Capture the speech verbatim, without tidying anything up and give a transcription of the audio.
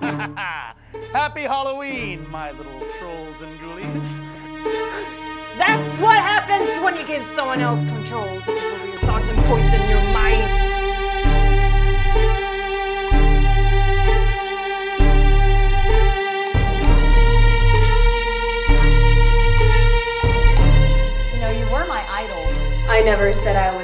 Happy Halloween, my little trolls and ghoulies. That's what happens when you give someone else control to take over your thoughts and poison your mind. I never said I would.